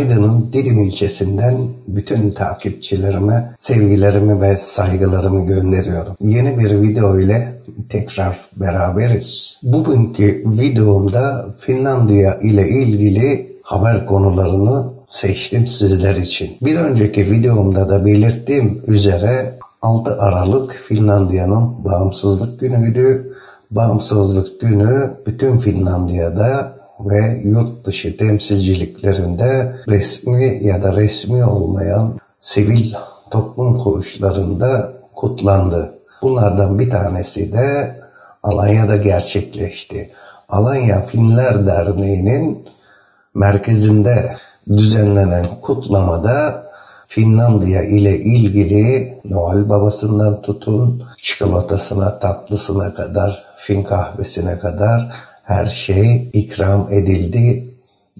Aydın'ın Didim ilçesinden bütün takipçilerime sevgilerimi ve saygılarımı gönderiyorum. Yeni bir video ile tekrar beraberiz. Bugünkü videomda Finlandiya ile ilgili haber konularını seçtim sizler için. Bir önceki videomda da belirttiğim üzere 6 Aralık Finlandiya'nın bağımsızlık günüydü. Bağımsızlık günü bütün Finlandiya'da ve yurt dışı temsilciliklerinde resmi ya da resmi olmayan sivil toplum kuruluşlarında kutlandı. Bunlardan bir tanesi de Alanya'da gerçekleşti. Alanya Finler Derneği'nin merkezinde düzenlenen kutlamada Finlandiya ile ilgili Noel babasından tutun, çikolatasına, tatlısına kadar, Fin kahvesine kadar her şey ikram edildi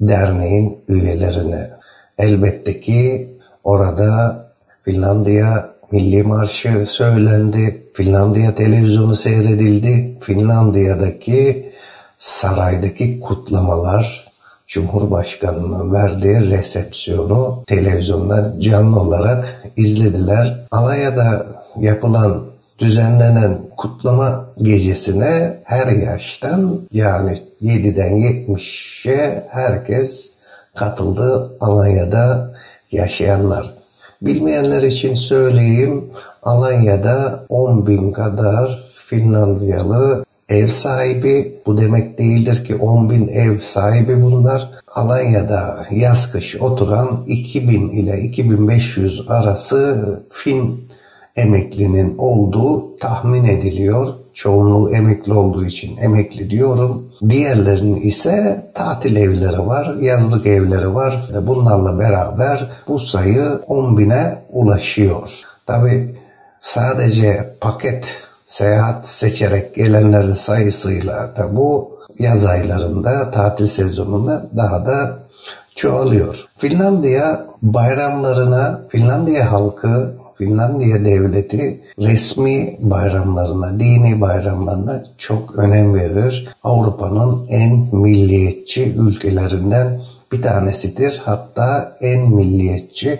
derneğin üyelerine. Elbette ki orada Finlandiya Milli Marşı söylendi, Finlandiya televizyonu seyredildi, Finlandiya'daki saraydaki kutlamalar, Cumhurbaşkanı'nın verdiği resepsiyonu televizyondan canlı olarak izlediler. Alanya'da yapılan, düzenlenen kutlama gecesine her yaştan, yani 7'den 70'e herkes katıldı, Alanya'da yaşayanlar. Bilmeyenler için söyleyeyim, Alanya'da 10.000 kadar Finlandiyalı ev sahibi, bu demek değildir ki 10.000 ev sahibi bunlar. Alanya'da yaz kış oturan 2.000 ile 2.500 arası Fin emeklinin olduğu tahmin ediliyor. Çoğunluğu emekli olduğu için emekli diyorum. Diğerlerinin ise tatil evleri var, yazlık evleri var. Bunlarla beraber bu sayı 10.000'e ulaşıyor. Tabi sadece paket seyahat seçerek gelenlerin sayısıyla da bu yaz aylarında, tatil sezonunda daha da çoğalıyor. Finlandiya bayramlarına, Finlandiya halkı, Finlandiya devleti resmi bayramlarına, dini bayramlarına çok önem verir. Avrupa'nın en milliyetçi ülkelerinden bir tanesidir. Hatta en milliyetçi,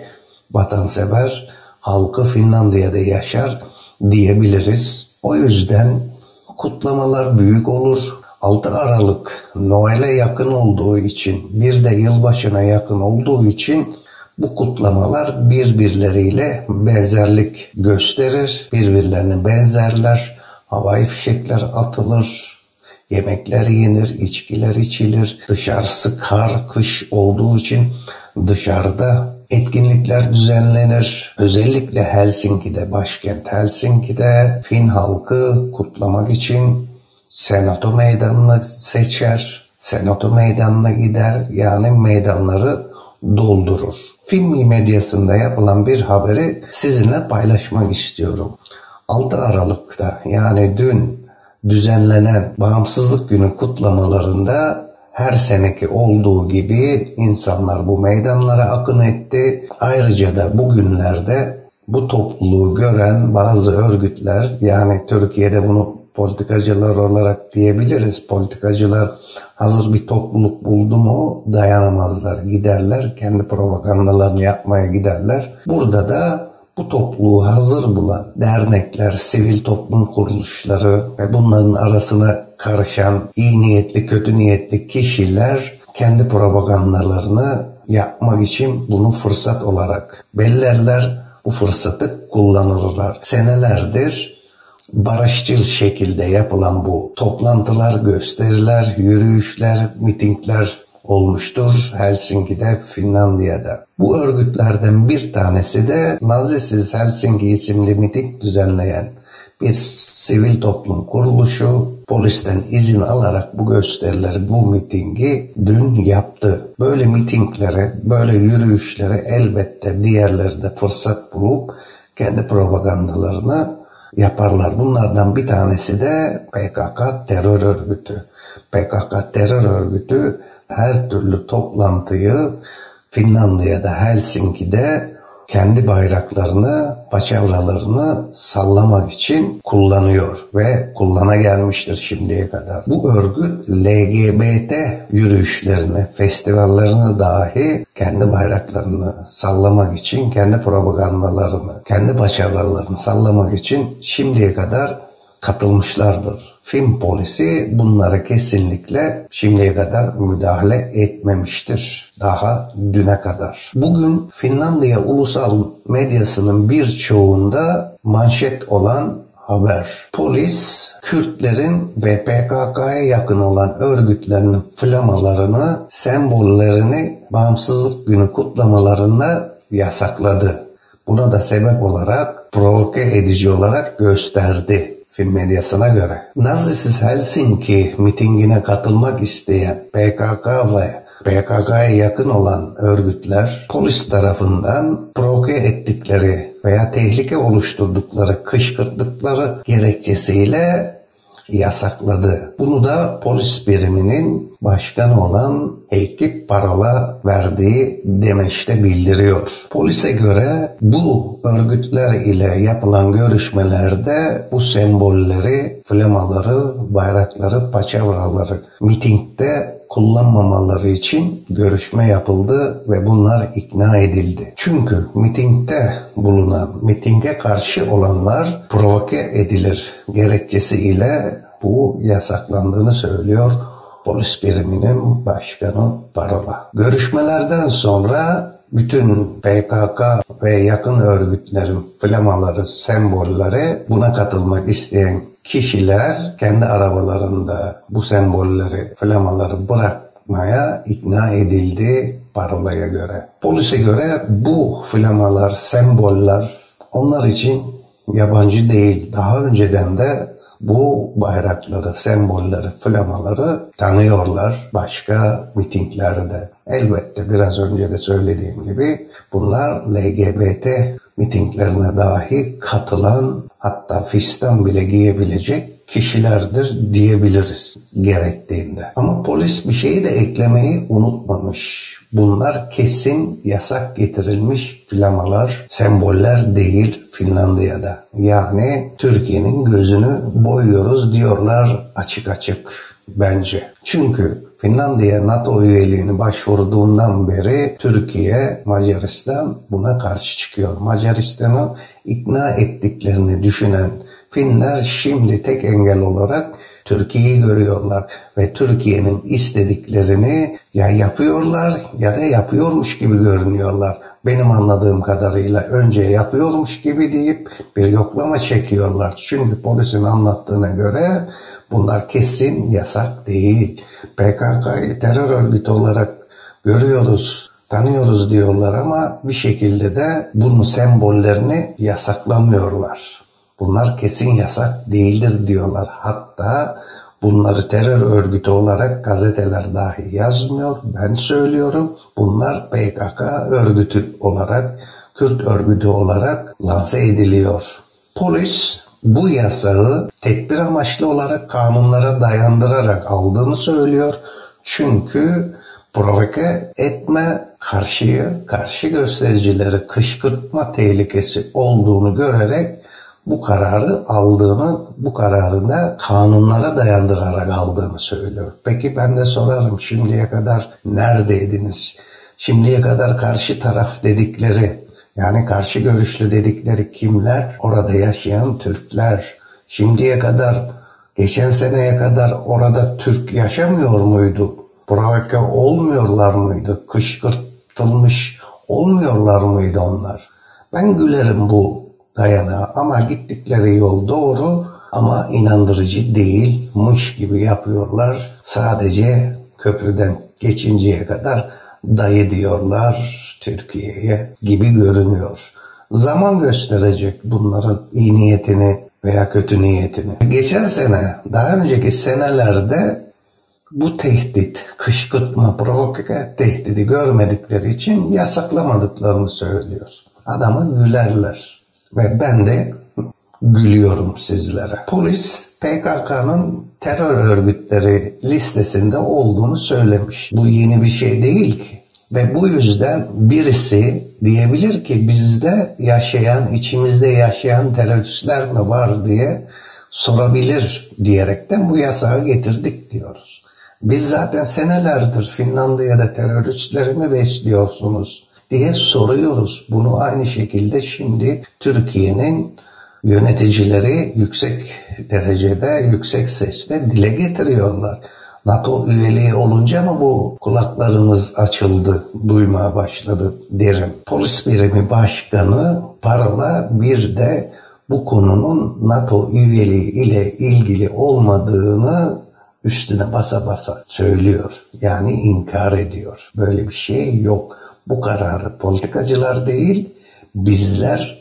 vatansever halkı Finlandiya'da yaşar diyebiliriz. O yüzden kutlamalar büyük olur. 6 Aralık Noel'e yakın olduğu için, bir de yılbaşına yakın olduğu için bu kutlamalar birbirleriyle benzerlik gösterir. Birbirlerine benzerler, havai fişekler atılır, yemekler yenir, içkiler içilir. Dışarısı kar, kış olduğu için dışarıda etkinlikler düzenlenir. Özellikle Helsinki'de, başkent Helsinki'de Fin halkı kutlamak için Senato Meydanı'nı seçer. Senato Meydanı'na gider, yani meydanları doldurur. Fin medyasında yapılan bir haberi sizinle paylaşmak istiyorum. 6 Aralık'ta, yani dün düzenlenen Bağımsızlık Günü kutlamalarında her seneki olduğu gibi insanlar bu meydanlara akın etti. Ayrıca da bugünlerde bu topluluğu gören bazı örgütler, yani Türkiye'de bunu politikacılar olarak diyebiliriz. Politikacılar hazır bir topluluk buldu mu dayanamazlar, giderler, kendi propagandalarını yapmaya giderler. Burada da bu topluluğu hazır bulan dernekler, sivil toplum kuruluşları ve bunların arasına karışan iyi niyetli, kötü niyetli kişiler kendi propagandalarını yapmak için bunu fırsat olarak bellerler, bu fırsatı kullanırlar. Senelerdir barışçıl şekilde yapılan bu toplantılar, gösteriler, yürüyüşler, mitingler olmuştur Helsinki'de, Finlandiya'da. Bu örgütlerden bir tanesi de Nazisiz Helsinki isimli miting düzenleyen bir sivil toplum kuruluşu, polisten izin alarak bu gösterileri, bu mitingi dün yaptı. Böyle mitinglere, böyle yürüyüşlere elbette diğerleri de fırsat bulup kendi propagandalarını yaparlar. Bunlardan bir tanesi de PKK terör örgütü. PKK terör örgütü her türlü toplantıyı Finlandiya'da, Helsinki'de kendi bayraklarını, paçavralarını sallamak için kullanıyor ve kullana gelmiştir şimdiye kadar. Bu örgüt LGBT yürüyüşlerini, festivallerini dahi kendi bayraklarını sallamak için, kendi propagandalarını, kendi paçavralarını sallamak için şimdiye kadar katılmışlardır. Fin polisi bunlara kesinlikle şimdiye kadar müdahale etmemiştir. Daha düne kadar. Bugün Finlandiya ulusal medyasının birçoğunda manşet olan haber. Polis Kürtlerin ve PKK'ya yakın olan örgütlerin flamalarını, sembollerini Bağımsızlık Günü kutlamalarında yasakladı. Buna da sebep olarak provoke edici olarak gösterdi. Fin medyasına göre. Nazisiz Helsinki mitingine katılmak isteyen PKK ve PKK'ya yakın olan örgütler polis tarafından provoke ettikleri veya tehlike oluşturdukları, kışkırttıkları gerekçesiyle yasakladı. Bunu da polis biriminin başkanı olan Heikki Parola verdiği demeçte bildiriyor. Polise göre bu örgütler ile yapılan görüşmelerde bu sembolleri, flamaları, bayrakları, paçavraları mitingde kullanmamaları için görüşme yapıldı ve bunlar ikna edildi. Çünkü mitingde bulunan, mitinge karşı olanlar provoke edilir gerekçesiyle bu yasaklandığını söylüyor polis biriminin başkanı Parola. Görüşmelerden sonra bütün PKK ve yakın örgütlerin flamaları, sembolleri, buna katılmak isteyen kişiler kendi arabalarında bu sembolleri, flamaları bırakmaya ikna edildi Parola'ya göre. Polise göre bu flamalar, semboller onlar için yabancı değil. Daha önceden de bu bayrakları, sembolleri, flamaları tanıyorlar başka mitinglerde. Elbette biraz önce de söylediğim gibi bunlar LGBT mitinglerine dahi katılan, hatta fistan bile giyebilecek kişilerdir diyebiliriz gerektiğinde. Ama polis bir şeyi de eklemeyi unutmamış. Bunlar kesin yasak getirilmiş flamalar, semboller değil Finlandiya'da. Yani Türkiye'nin gözünü boyuyoruz diyorlar açık açık bence. Çünkü Finlandiya NATO üyeliğini başvurduğundan beri Türkiye, Macaristan buna karşı çıkıyor. Macaristan'ın ikna ettiklerini düşünen Finler şimdi tek engel olarak Türkiye'yi görüyorlar ve Türkiye'nin istediklerini ya yapıyorlar ya da yapıyormuş gibi görünüyorlar. Benim anladığım kadarıyla önce yapıyormuş gibi deyip bir yoklama çekiyorlar. Çünkü polisin anlattığına göre bunlar kesin yasak değil. PKK'yı terör örgütü olarak görüyoruz, tanıyoruz diyorlar ama bir şekilde de bunun sembollerini yasaklamıyorlar. Bunlar kesin yasak değildir diyorlar. Hatta bunları terör örgütü olarak gazeteler dahi yazmıyor. Ben söylüyorum. Bunlar PKK örgütü olarak, Kürt örgütü olarak lanse ediliyor. Polis bu yasağı tedbir amaçlı olarak kanunlara dayandırarak aldığını söylüyor. Çünkü provoke etme, karşı göstericileri kışkırtma tehlikesi olduğunu görerek bu kararı aldığını, bu kararı da kanunlara dayandırarak aldığını söylüyor. Peki ben de sorarım, şimdiye kadar neredeydiniz? Şimdiye kadar karşı taraf dedikleri, yani karşı görüşlü dedikleri kimler? Orada yaşayan Türkler. Şimdiye kadar, geçen seneye kadar orada Türk yaşamıyor muydu? Provoke olmuyorlar mıydı? Kışkırtılmış olmuyorlar mıydı onlar? Ben gülerim bu dayanağa ama gittikleri yol doğru ama inandırıcı değilmiş gibi yapıyorlar. Sadece köprüden geçinceye kadar dayı diyorlar Türkiye'ye gibi görünüyor. Zaman gösterecek bunların iyi niyetini veya kötü niyetini. Geçen sene, daha önceki senelerde bu tehdit, kışkırtma, provoke tehdidi görmedikleri için yasaklamadıklarını söylüyor. Adamı gülerler ve ben de gülüyorum sizlere. Polis PKK'nın terör örgütleri listesinde olduğunu söylemiş. Bu yeni bir şey değil ki. Ve bu yüzden birisi diyebilir ki bizde yaşayan, içimizde yaşayan teröristler mi var diye sorabilir diyerekten bu yasağı getirdik diyoruz. Biz zaten senelerdir Finlandiya'da teröristleri mi besliyorsunuz diye soruyoruz. Bunu aynı şekilde şimdi Türkiye'nin yöneticileri yüksek derecede, yüksek sesle dile getiriyorlar. NATO üyeliği olunca mı bu kulaklarınız açıldı, duymaya başladı derim. Polis birimi başkanı parla bir de bu konunun NATO üyeliği ile ilgili olmadığını üstüne basa basa söylüyor. Yani inkar ediyor. Böyle bir şey yok. Bu kararı politikacılar değil, bizler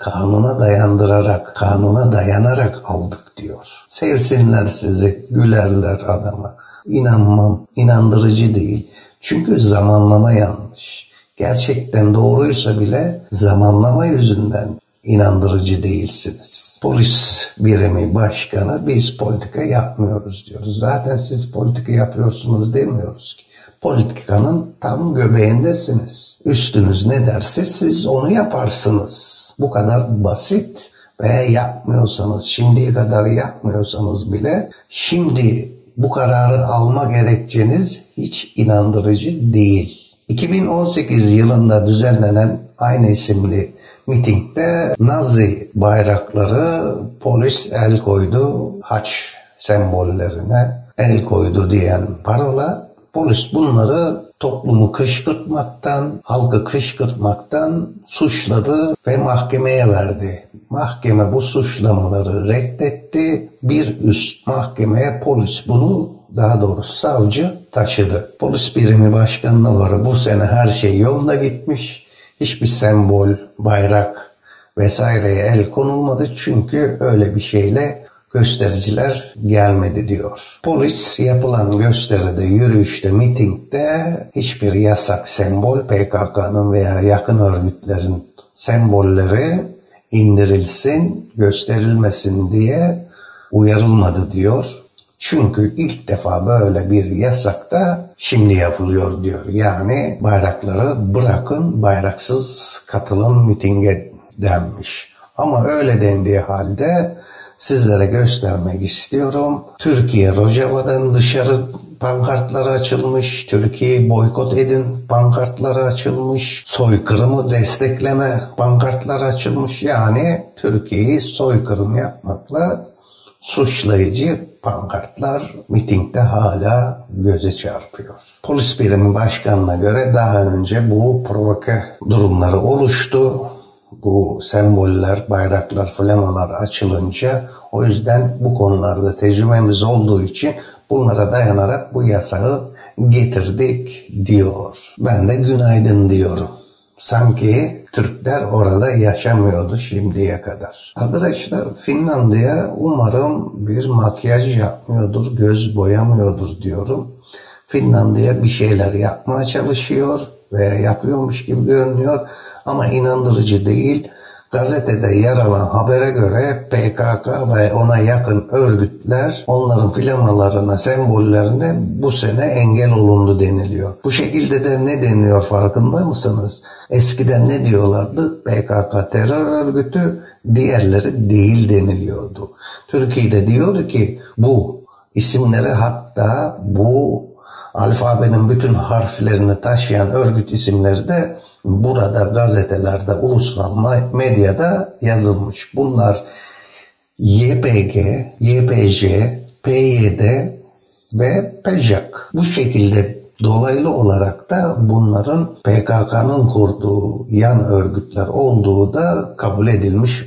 kanuna dayanarak aldık diyor. Sevsinler sizi, gülerler adama. İnanmam, inandırıcı değil. Çünkü zamanlama yanlış. Gerçekten doğruysa bile zamanlama yüzünden inandırıcı değilsiniz. Polis birimi başkanı biz politika yapmıyoruz diyoruz. Zaten siz politika yapıyorsunuz demiyoruz ki. Politikanın tam göbeğindesiniz. Üstünüz ne derse siz onu yaparsınız. Bu kadar basit. Veya yapmıyorsanız, şimdiye kadar yapmıyorsanız bile şimdi bu kararı alma gerekçeniz hiç inandırıcı değil. 2018 yılında düzenlenen aynı isimli mitingde Nazi bayrakları polis el koydu, haç sembollerine el koydu diyen parola. Polis bunları toplumu kışkırtmaktan, halkı kışkırtmaktan suçladı ve mahkemeye verdi. Mahkeme bu suçlamaları reddetti. Bir üst mahkemeye polis bunu, daha doğrusu savcı taşıdı. Polis birimi başkanına göre bu sene her şey yoluna gitmiş. Hiçbir sembol, bayrak vesaireye el konulmadı çünkü öyle bir şeyle göstericiler gelmedi diyor. Polis yapılan gösteride, yürüyüşte, mitingde hiçbir yasak sembol, PKK'nın veya yakın örgütlerin sembolleri indirilsin, gösterilmesin diye uyarılmadı diyor. Çünkü ilk defa böyle bir yasak da şimdi yapılıyor diyor. Yani bayrakları bırakın, bayraksız katılın mitinge denmiş. Ama öyle dendiği halde sizlere göstermek istiyorum. Türkiye Rojava'dan dışarı pankartları açılmış. Türkiye'yi boykot edin pankartları açılmış. Soykırımı destekleme pankartları açılmış. Yani Türkiye'yi soykırım yapmakla suçlayıcı pankartlar mitingde hala göze çarpıyor. Polis birimi başkanına göre daha önce bu provoke durumları oluştu. Bu semboller, bayraklar, flamalar açılınca o yüzden bu konularda tecrübemiz olduğu için bunlara dayanarak bu yasağı getirdik diyor. Ben de günaydın diyorum. Sanki Türkler orada yaşamıyordu şimdiye kadar. Arkadaşlar Finlandiya umarım bir makyaj yapmıyordur, göz boyamıyordur diyorum. Finlandiya bir şeyler yapmaya çalışıyor veya yapıyormuş gibi görünüyor. Ama inandırıcı değil. Gazetede yer alan habere göre PKK ve ona yakın örgütler onların flamalarına, sembollerine bu sene engel olundu deniliyor. Bu şekilde de ne deniyor farkında mısınız? Eskiden ne diyorlardı? PKK terör örgütü, diğerleri değil deniliyordu. Türkiye'de diyordu ki bu isimleri, hatta bu alfabenin bütün harflerini taşıyan örgüt isimleri de burada gazetelerde, ulusal medyada yazılmış. Bunlar YPG, YPJ, PYD ve PJAK. Bu şekilde dolaylı olarak da bunların PKK'nın kurduğu yan örgütler olduğu da kabul edilmiş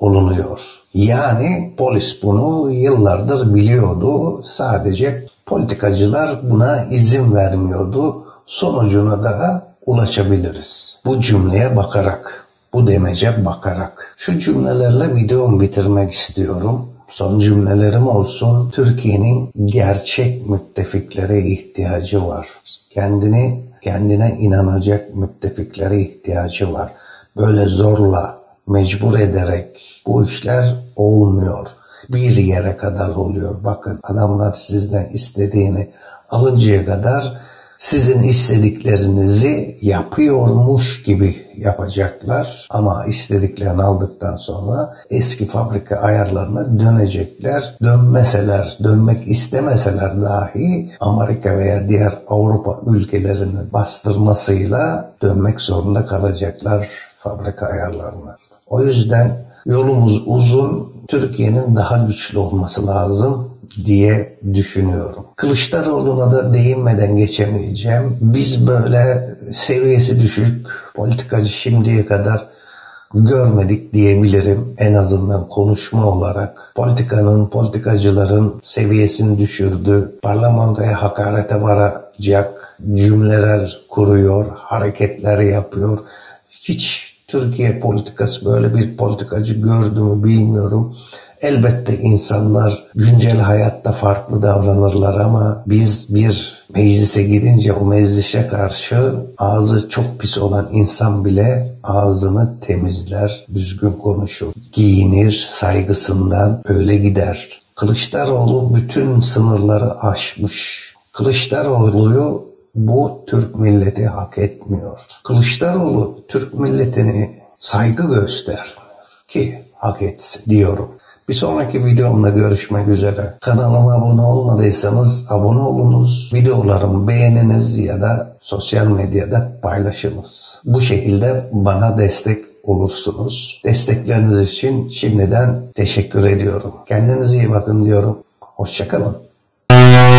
olunuyor. Yani polis bunu yıllardır biliyordu. Sadece politikacılar buna izin vermiyordu. Sonucuna da ulaşabiliriz. Bu cümleye bakarak, bu demece bakarak. Şu cümlelerle videomu bitirmek istiyorum. Son cümlelerim olsun. Türkiye'nin gerçek müttefiklere ihtiyacı var. Kendine inanacak müttefiklere ihtiyacı var. Böyle zorla, mecbur ederek bu işler olmuyor. Bir yere kadar oluyor. Bakın adamlar sizden istediğini alıncaya kadar sizin istediklerinizi yapıyormuş gibi yapacaklar ama istediklerini aldıktan sonra eski fabrika ayarlarına dönecekler. Dönmeseler, dönmek istemeseler dahi Amerika veya diğer Avrupa ülkelerinin bastırmasıyla dönmek zorunda kalacaklar fabrika ayarlarına. O yüzden yolumuz uzun, Türkiye'nin daha güçlü olması lazım diye düşünüyorum. Kılıçdaroğlu'na da değinmeden geçemeyeceğim. Biz böyle seviyesi düşük politikacı şimdiye kadar görmedik diyebilirim. En azından konuşma olarak politikanın, politikacıların seviyesini düşürdü. Parlamentoya hakarete varacak cümleler kuruyor, hareketler yapıyor. Hiç Türkiye politikası böyle bir politikacı gördü mü bilmiyorum. Elbette insanlar güncel hayatta farklı davranırlar ama biz bir meclise gidince o meclise karşı ağzı çok pis olan insan bile ağzını temizler, düzgün konuşur, giyinir, saygısından öyle gider. Kılıçdaroğlu bütün sınırları aşmış. Kılıçdaroğlu'yu bu Türk milleti hak etmiyor. Kılıçdaroğlu Türk milletini saygı göster ki hak etsin diyorum. Bir sonraki videomda görüşmek üzere. Kanalıma abone olmadıysanız abone olunuz, videolarımı beğeniniz ya da sosyal medyada paylaşınız. Bu şekilde bana destek olursunuz. Destekleriniz için şimdiden teşekkür ediyorum. Kendinize iyi bakın diyorum. Hoşça kalın.